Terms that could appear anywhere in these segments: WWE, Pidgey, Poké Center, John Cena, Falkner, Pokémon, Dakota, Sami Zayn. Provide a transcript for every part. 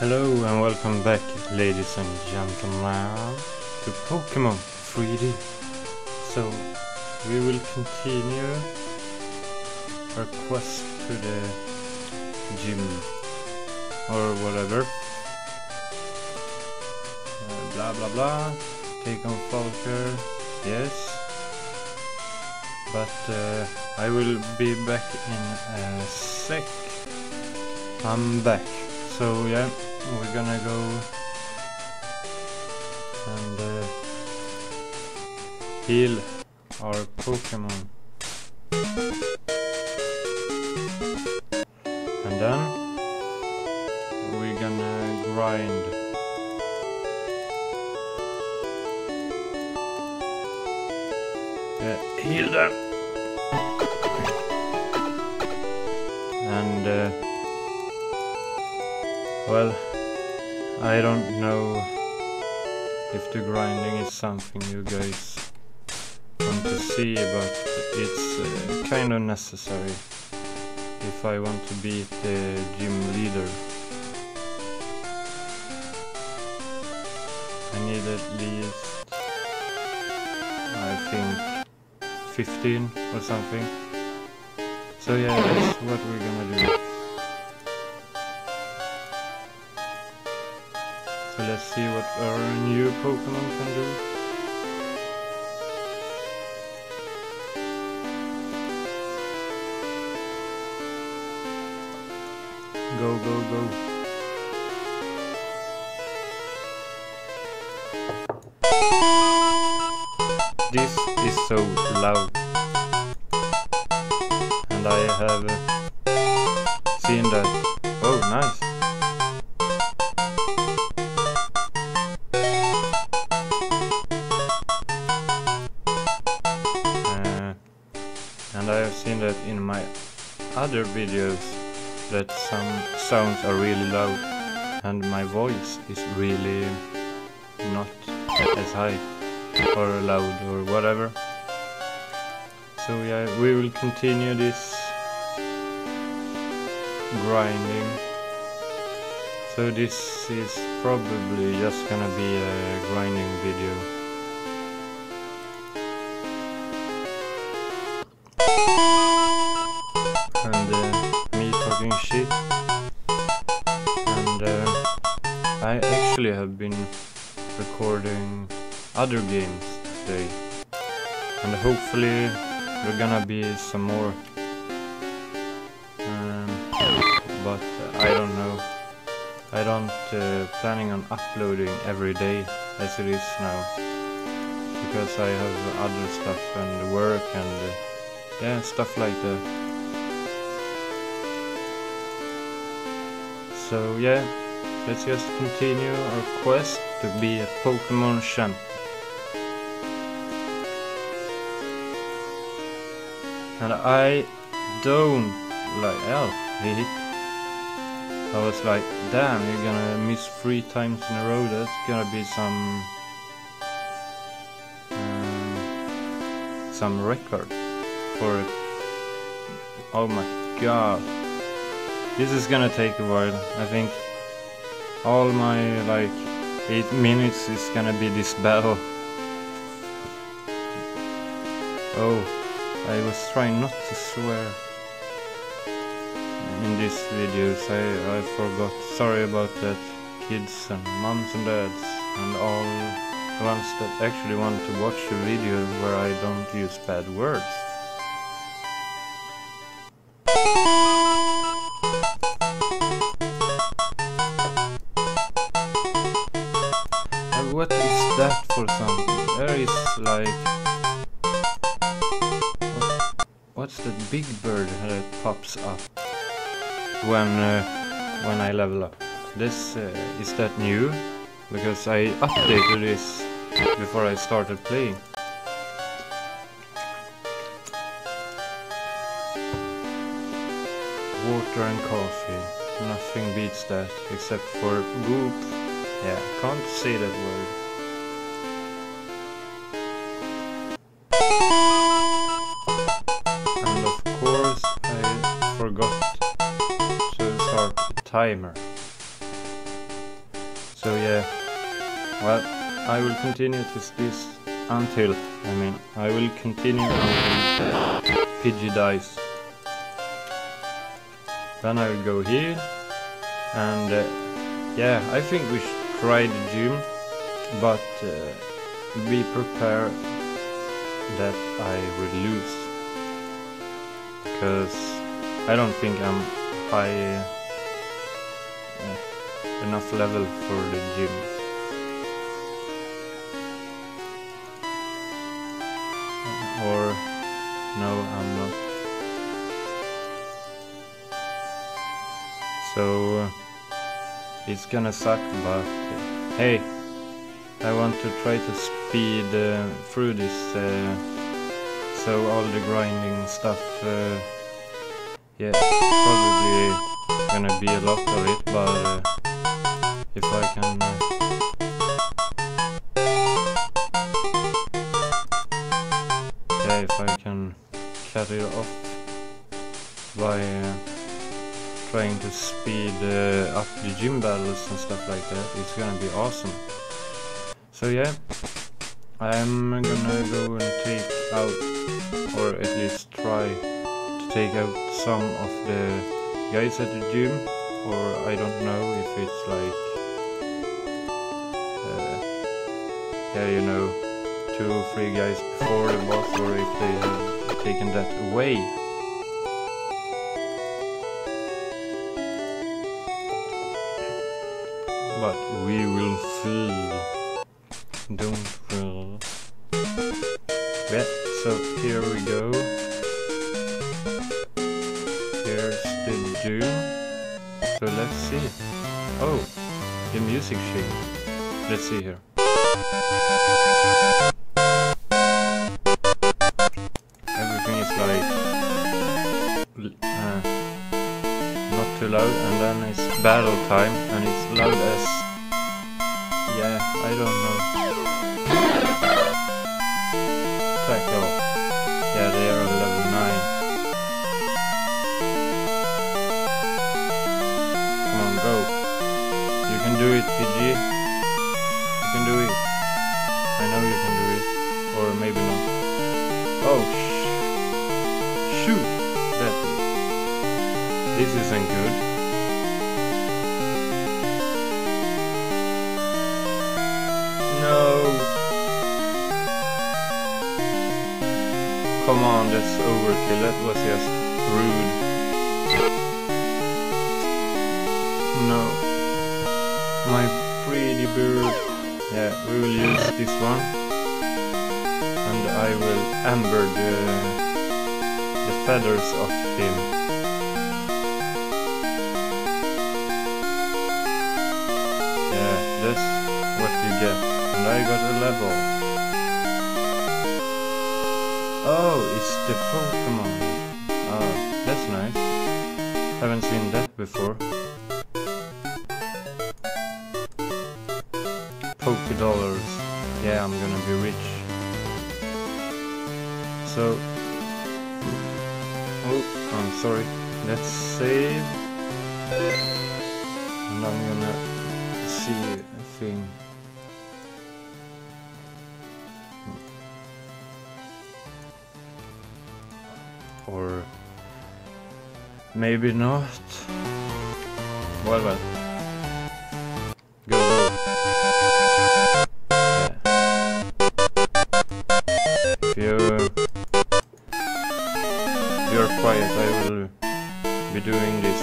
Hello and welcome back, ladies and gentlemen, to Pokémon 3D. So, we will continue our quest to the gym, or whatever. Blah blah blah, take on Falkner, yes. But I will be back in a sec. I'm back. So yeah, we're gonna go and heal our Pokémon. And then we're gonna grind. Yeah, heal them! And well, I don't know if the grinding is something you guys want to see, but it's kind of necessary if I want to beat the gym leader. I need at least, I think, 15 or something. So yeah, that's what we're gonna do. Let's see what our new Pokémon can do. Go, go, go. This is so loud. And I have seen that. Oh, nice. And I have seen that in my other videos that some sounds are really loud and my voice is really not as high or loud or whatever. So yeah, we will continue this grinding. So this is probably just gonna be a grinding video. And me talking shit, and I actually have been recording other games today, and hopefully there gonna be some more, but I don't know, I don't planning on uploading every day as it is now, because I have other stuff and work and yeah, stuff like that. So yeah, let's just continue our quest to be a Pokémon champ. And I don't like... oh, I was like, damn, you're gonna miss 3 times in a row, that's gonna be some record for it. Oh my god. This is gonna take a while. I think all my like 8 minutes is gonna be this battle. Oh, I was trying not to swear in these videos. I forgot. Sorry about that, kids and moms and dads and all the ones that actually want to watch a video where I don't use bad words. What is that for something? There is like... what's that big bird that pops up when I level up? This is that new? Because I updated this before I started playing. Water and coffee. Nothing beats that except for goop. Yeah, can't say that word. And of course I forgot to start the timer. So yeah, well, I will continue to this until, I mean, I will continue until Pidgey dies. Then I will go here, and yeah, I think we should try the gym, but be prepared that I will lose, because I don't think I'm high enough level for the gym. Or no, I'm not. So it's gonna suck, but hey, I want to try to speed through this, so all the grinding stuff, yeah, probably gonna be a lot of it, but if I can yeah, if I can cut it off by trying to speed up the gym battles and stuff like that, it's gonna be awesome. So yeah, I'm gonna go and take out, or at least try to take out some of the guys at the gym, or I don't know if it's like yeah, you know, 2 or 3 guys before the boss, or if they have taken that away. But we will see. Don't will. Yeah, so here we go. Here's the gym. So let's see. Oh, the music shake. Let's see here. Everything is like not too loud, and then it's battle time, and it's loud as yeah, I don't know. Tackle. Yeah, they are on level 9. Come on, go. You can do it, Pidgey. You can do it. I know you can do it, or maybe not. Oh, shoot! That. This isn't good. No! Come on, that's overkill. That was just rude. No. My pretty bird. Yeah, we will use this one, and I will amber the feathers of him. Yeah, that's what you get, and I got a level. Oh, it's the Pokémon. Oh, that's nice. Haven't seen that before. $50. Yeah, I'm gonna be rich. So, oh, I'm sorry. Let's save, and I'm gonna see a thing. Or maybe not. Well, well. Go, go. You're quiet, I will be doing this.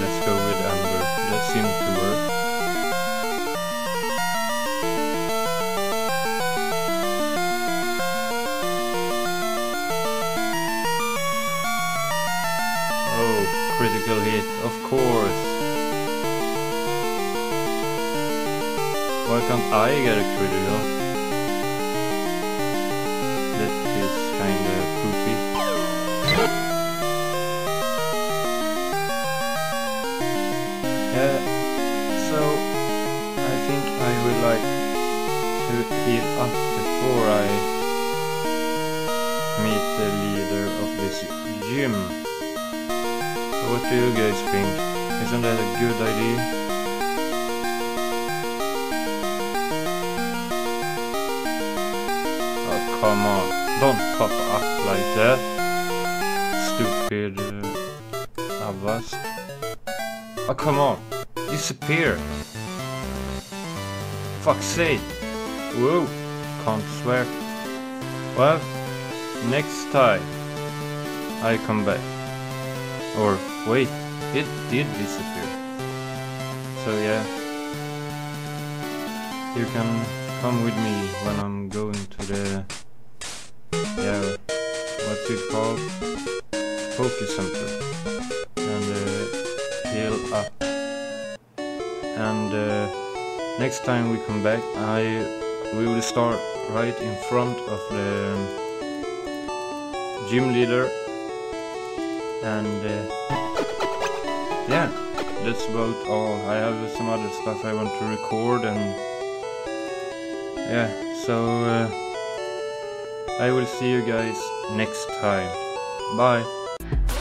Let's go with Amber, that seemed to work. Oh, critical hit, of course. Why can't I get a critical? That is kinda poopy. Yeah, so I think I would like to heal up before I meet the lead. this gym. What do you guys think? Isn't that a good idea? Oh, come on, don't pop up like that, stupid Avast. Oh, come on, disappear. Fuck's sake. Whoa, can't swear. Well, next time I come back. Or wait, it did disappear. So yeah, you can come with me when I'm going to the, yeah, what's it called? Poké Center. And heal up. And next time we come back, we will start right in front of the gym leader, and yeah, that's about all. I have some other stuff I want to record, and yeah, so I will see you guys next time. Bye.